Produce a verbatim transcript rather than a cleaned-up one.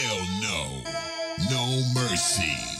Hell no. No mercy.